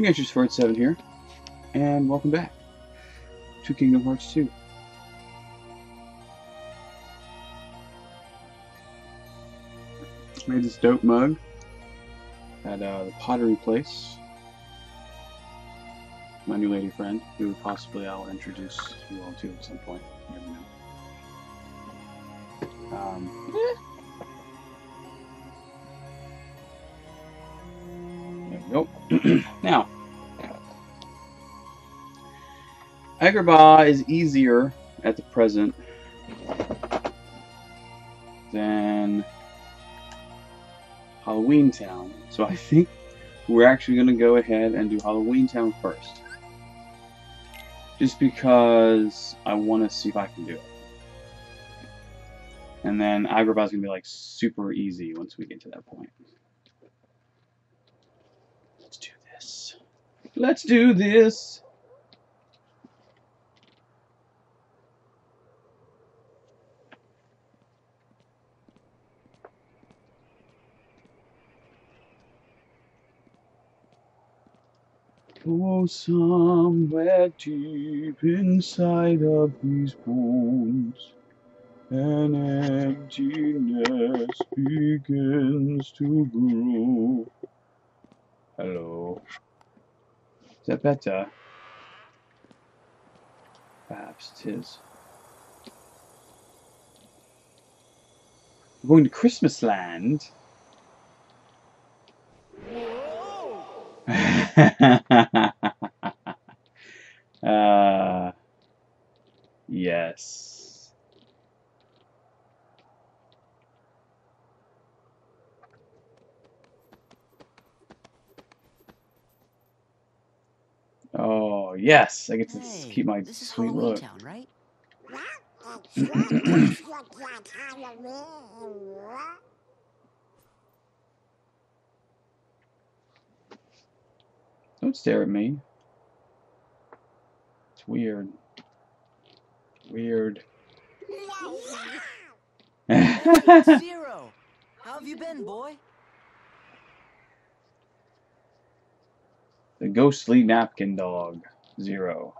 Ignatius487 here, and welcome back to Kingdom Hearts 2. Made this dope mug at the Pottery Place. My new lady friend, who possibly I'll introduce you all to at some point. You never know. There we go. Now, Agrabah is easier at the present than Halloween Town, so I think we're actually going to go ahead and do Halloween Town first. Just because I want to see if I can do it. And then Agrabah is going to be like super easy once we get to that point. Let's do this. Let's do this! Oh, somewhere deep inside of these bones, an emptiness begins to grow. Hello. Is that better? Perhaps it is. We're going to Christmas Land. Yes. Oh, yes. I get to keep my sweet look. Town, right? Don't stare at me. It's weird. Weird. Zero. How have you been, boy? The ghostly napkin dog. Zero.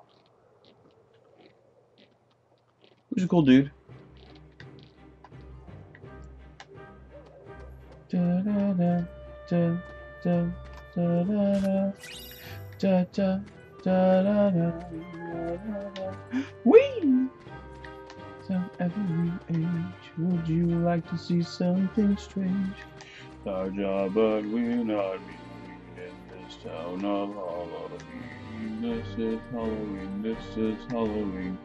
Who's a cool dude? Da da da da da da da da. Da, da, da, da, da, da, da. Whee! So every age, would you like to see something strange? Larger, but we're not meeting in this town of Halloween. This is Halloween, this is Halloween.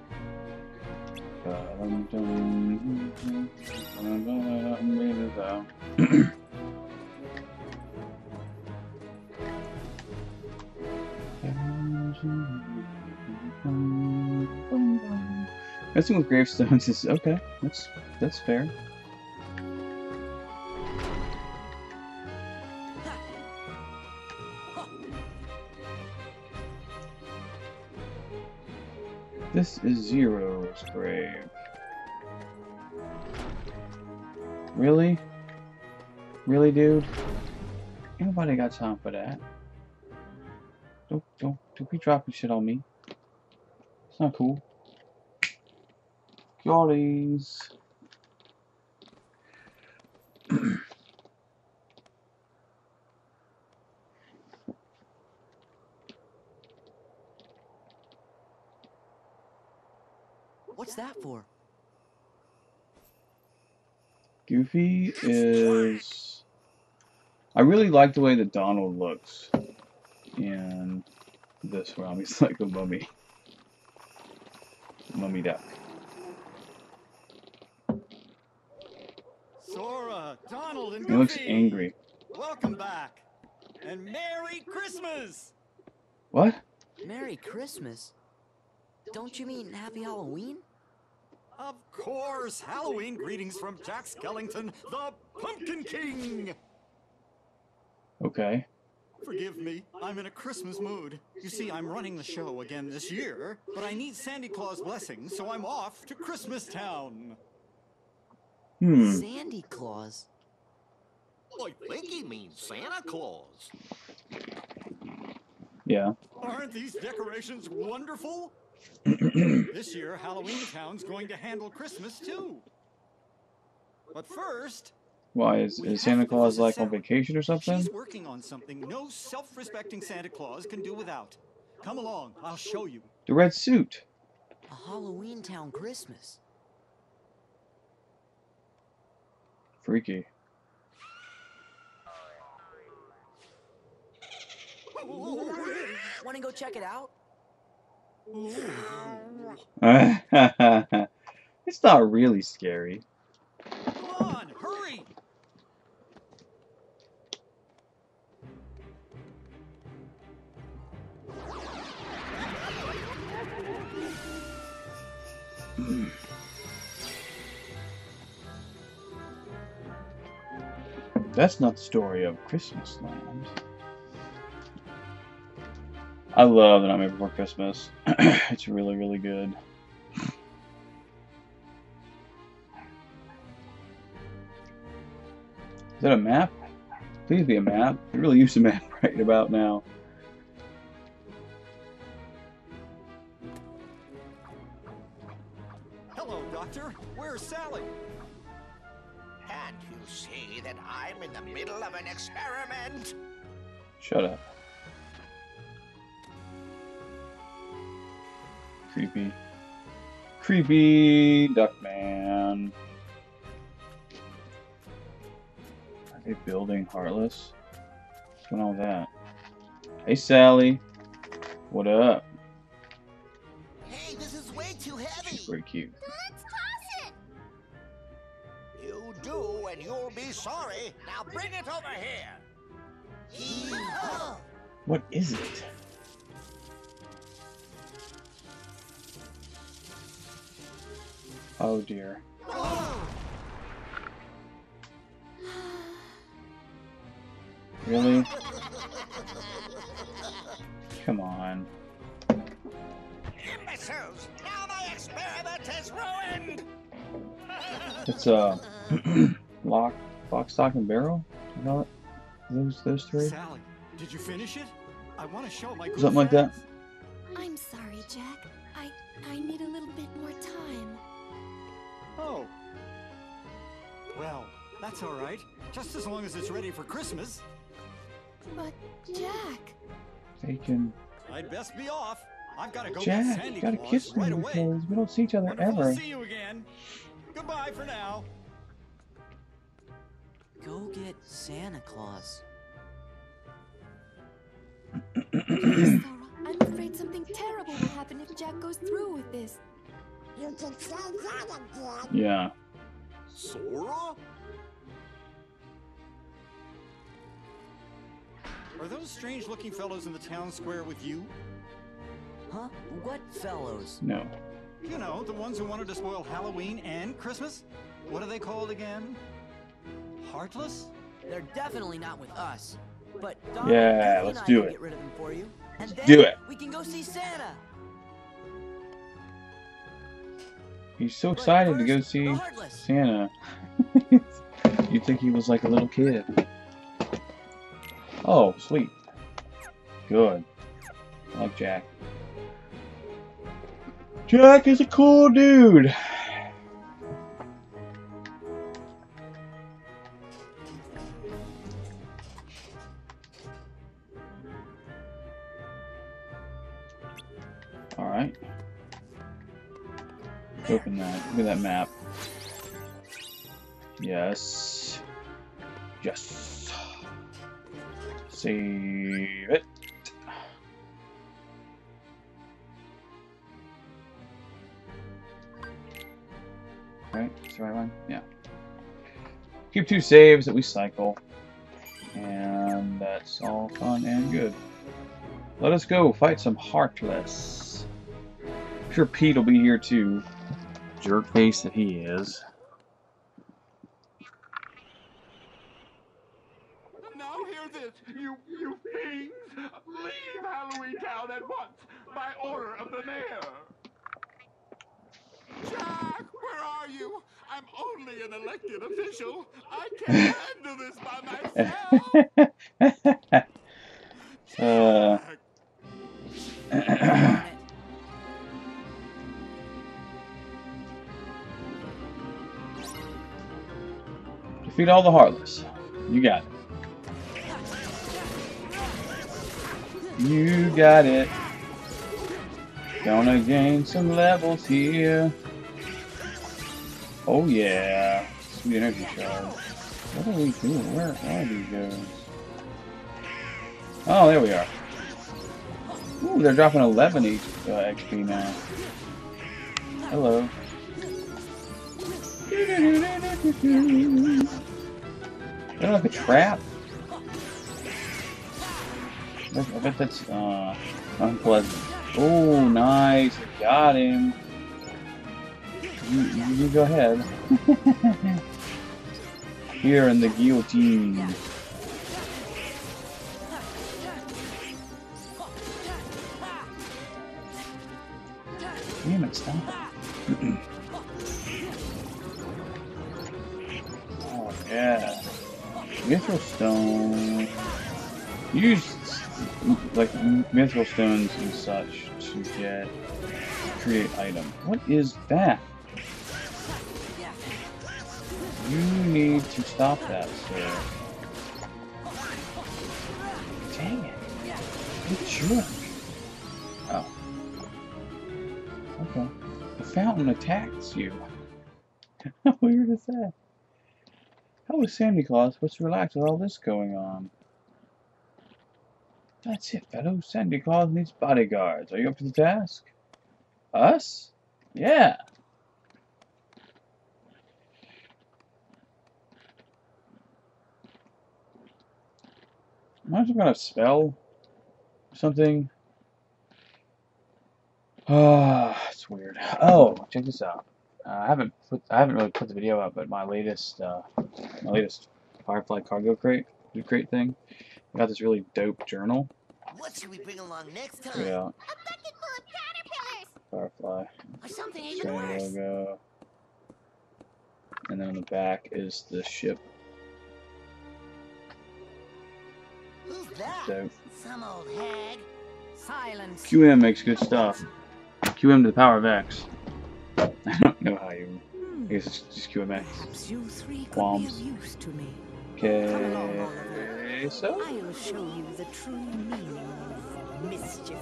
Messing with gravestones is okay. That's fair. This is Zero's grave. Really? Really, dude? Ain't nobody got time for that. Don't be dropping shit on me. It's not cool. Gollies. What's that for? Goofy is... I really like the way that Donald looks in this realm. He's like a mummy. Mummy duck. Sora, Donald, and Goofy. He looks angry. Welcome back, and Merry Christmas. What? Merry Christmas? Don't you mean Happy Halloween? Of course, Halloween greetings from Jack Skellington, the Pumpkin King. Okay. Forgive me, I'm in a Christmas mood. You see, I'm running the show again this year, but I need Santa Claus' blessing, so I'm off to Christmas Town. Santa Claus? I think he means Santa Claus. Yeah. Aren't these decorations wonderful? This year, Halloween Town's going to handle Christmas too. But first, why is Santa Claus like on vacation or something? She's working on something no self-respecting Santa Claus can do without. Come along, I'll show you. The red suit. A Halloween Town Christmas. Freaky. Want to go check it out? It's not really scary. Come on, hurry! That's not the story of Christmas Land. I love The Nightmare Before Christmas. It's really, really good. Is that a map? Please be a map. I really use a map right about now. Hello, Doctor. Where's Sally? Can't you see that I'm in the middle of an experiment? Shut up. Creepy. Creepy Duckman. Are they building Heartless? What's going on with that? Hey, Sally. What up? Hey, this is way too heavy. She's pretty cute. Let's toss it. You do, and you'll be sorry. Now bring it over here. Yeah. What is it? Oh dear. Really? Come on. Imbeciles! Now my experiment is ruined! It's a lock, stock, and barrel? You know it? Those three? Sally, did you finish it? I want to show my girlfriend. Something like that. I'm sorry, Jack. I need a little bit more time. Oh. Well, that's all right. Just as long as it's ready for Christmas. But, Jack... Bacon. I'd best be off. I've got to go Jack, get Sandy Claus kiss me right away. We don't see each other ever. I'll see you again. Goodbye for now. Go get Santa Claus. Sora, I'm afraid something terrible will happen if Jack goes through with this. You can say that again. Yeah. Sora? Are those strange looking fellows in the town square with you? Huh? What fellows? No. You know, the ones who wanted to spoil Halloween and Christmas? What are they called again? Heartless? They're definitely not with us. But Don, yeah, let's do it. Get rid of them for you. And then do it. We can go see Santa. He's so excited to go see Santa. You'd think he was like a little kid. Oh, sweet. Good. I like Jack. Jack is a cool dude. All right. Open that. Look at that map. Yes. Yes. Save it. Right? That's the right one? Yeah. Keep two saves that we cycle. And that's all fun and good. Let us go fight some Heartless. I'm sure Pete will be here too. Jerk face that he is. Now hear this, you fiends! Leave Halloween Town at once, by order of the mayor. Jack, where are you? I'm only an elected official. I can't handle this by myself. Jack, Shoot all the Heartless. You got it. You got it. Gonna gain some levels here. Oh yeah. Sweet energy charge. What are we doing? Where are these guys? Oh, there we are. Ooh, they're dropping 11 each XP now. Hello. Is that like a trap? I bet that's unpleasant. Oh, nice. Got him. You go ahead. Here in the guillotine. Damn it, stop it. Oh, yeah. Mithril stone. Use, like, mithril stones and such to get, create item. What is that? You need to stop that, sir. Dang it. Good jerk. Oh. Okay. The fountain attacks you. How weird is that? How is Santa Claus supposed to relax with all this going on? That's it, fellow. Santa Claus needs bodyguards. Are you up to the task? Us? Yeah. Am I just gonna spell something? It's weird. Oh, check this out. I haven't really put the video out, but my latest Firefly cargo crate, loot crate thing. I got this really dope journal. What should we bring along next time? Yeah. A bucket full of caterpillars. Firefly. Or something even worse. Logo. And then on the back is the ship. Who's that? Dope. Some old hag. Silence. QM makes good stuff. QM to the power of X. I don't know how you. I guess it's just QMX. Qualms. Okay. So. I'll show you the true meaning of mischief.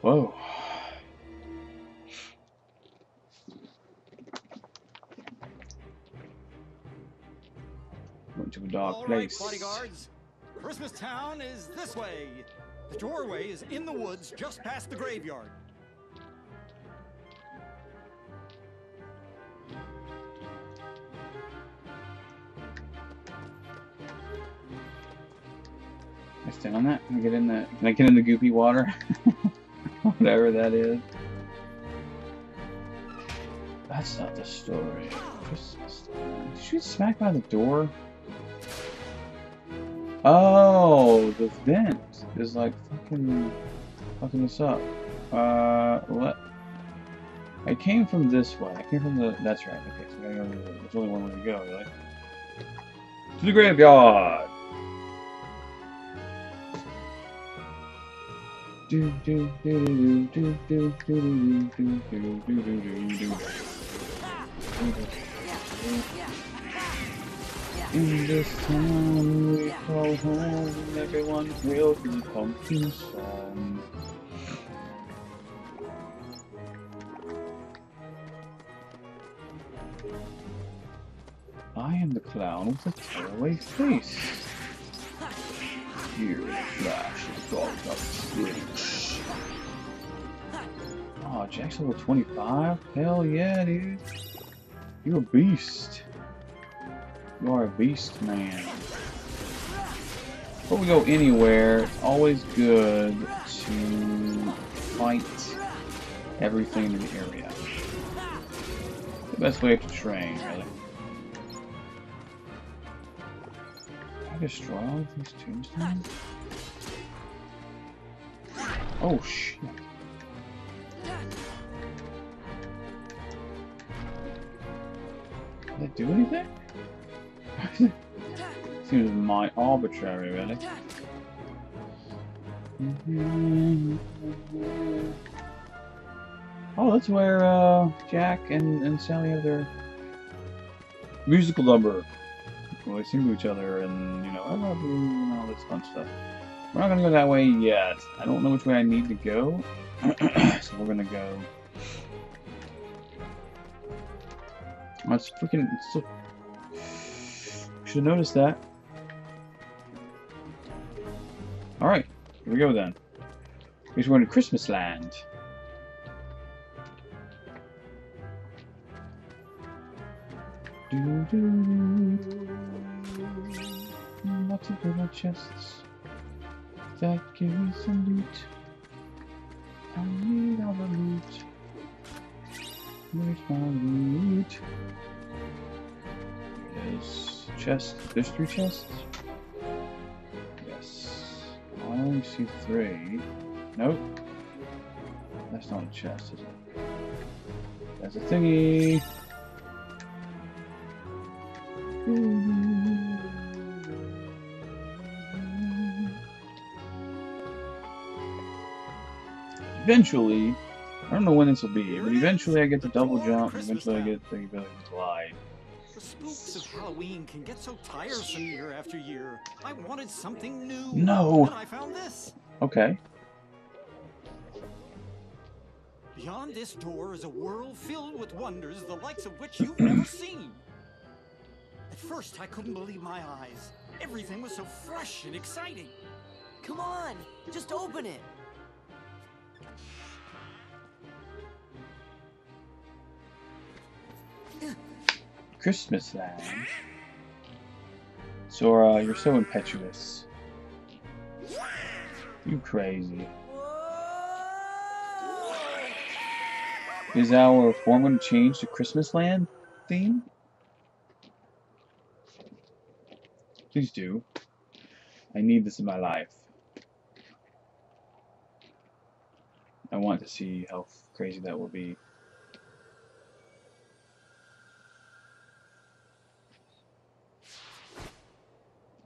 Whoa. Went to a dark place. All right, bodyguards. Christmas Town is this way. The doorway is in the woods just past the graveyard. I stand on that. Can I get in the goopy water? Whatever that is. That's not the story. Christmas Town. Did she smack by the door? Oh, the vent is like fucking this up. What? I came from this way. I came from the. That's right. Okay, so I gotta go. There's only one way to go, really. To the graveyard. Do do do do do do do do do do do do do. In this town we call home, everyone will be pumpkin song. I am the clown with a tearaway face. Here in a flash is all about switch. Oh, Jack's level 25? Hell yeah, dude. You're a beast. You are a beast, man. Before we go anywhere, it's always good to fight everything in the area. The best way to train, really. Can I destroy all of these tombstones? Oh, shit. Did that do anything? Seems my arbitrary, really. Oh, that's where Jack and Sally have their musical number. Well, they sing to each other and, you know, I love you and all this fun stuff. We're not going to go that way yet. I don't know which way I need to go. So we're going to go... Oh, it's freaking... So... Should have noticed that. Alright, here we go then. Because we're going to Christmas Land. Lots of little chests that give me some loot. I need all the loot. Where's my loot? There's chest. There's 3 chests. Yes. I only see 3. Nope. That's not a chest, is it? That's a thingy. Eventually, I don't know when this will be, but eventually I get the double jump, and eventually I get the ability to glide. The spooks of Halloween can get so tiresome year after year. I wanted something new. No. But I found this. Okay. Beyond this door is a world filled with wonders, the likes of which you've never seen. At first, I couldn't believe my eyes. Everything was so fresh and exciting. Come on, just open it. Christmas Land. Sora, you're so impetuous. You crazy. Is our form going to change to Christmas Land theme? Please do. I need this in my life. I want to see how crazy that will be.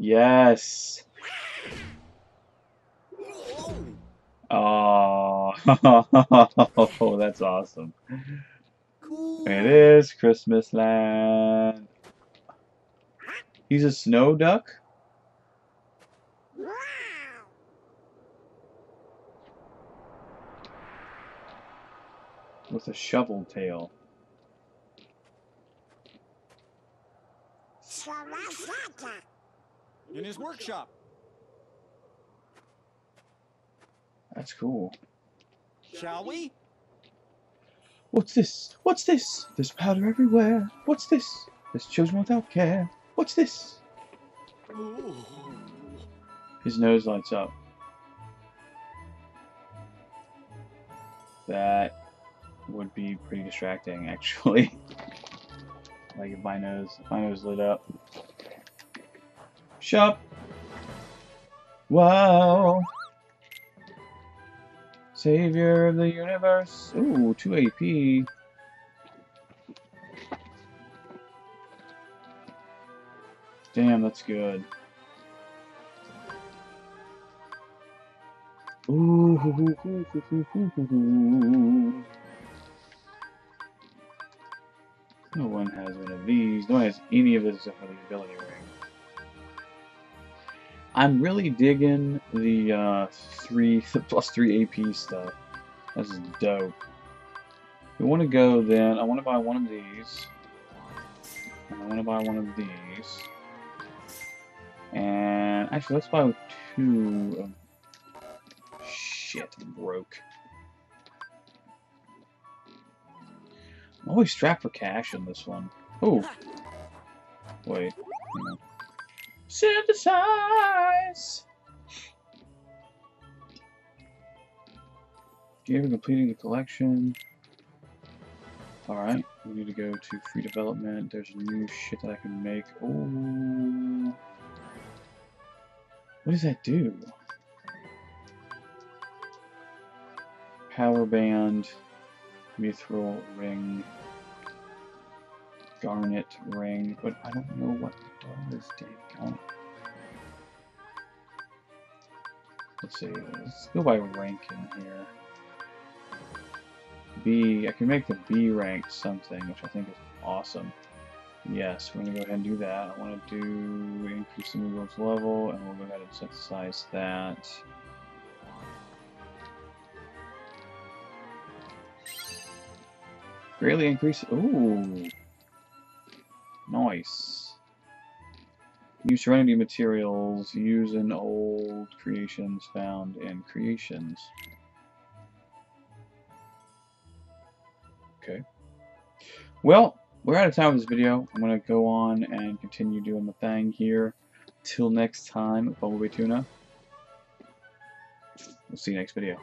Yes. Oh, that's awesome. It is Christmas Land. He's a snow duck? With a shovel tail. In his workshop. That's cool. Shall we? What's this? What's this? There's powder everywhere. What's this? There's children without care. What's this? Ooh. His nose lights up. That would be pretty distracting, actually. Like if my nose lit up. Shop. Wow. Savior of the universe. Ooh, 2 AP. Damn, that's good. Ooh. No one has one of these. No one has any of this except for the ability ring. I'm really digging the plus 3 AP stuff. That's dope. We want to go then. I want to buy one of these. I want to buy one of these. And actually, let's buy 2 of. Shit, I'm broke. I'm always strapped for cash in this one. Oh, wait. Hang on. Synthesize! Game of completing the collection. Alright, we need to go to free development. There's new shit that I can make. Ooh. What does that do? Power band, mithril ring, garnet ring, but I don't know what all this dang on. Let's see, let's go by rank in here. B, I can make the B rank something, which I think is awesome. Yes, we're going to go ahead and do that. I want to do increase the movement's level, and we'll go ahead and set size that. Greatly increase. Ooh. Nice. New serenity materials. Use an old creations found in creations. Okay. Well, we're out of time for this video. I'm going to go on and continue doing the thing here. Till next time, Bumblebee Tuna. We'll see you next video.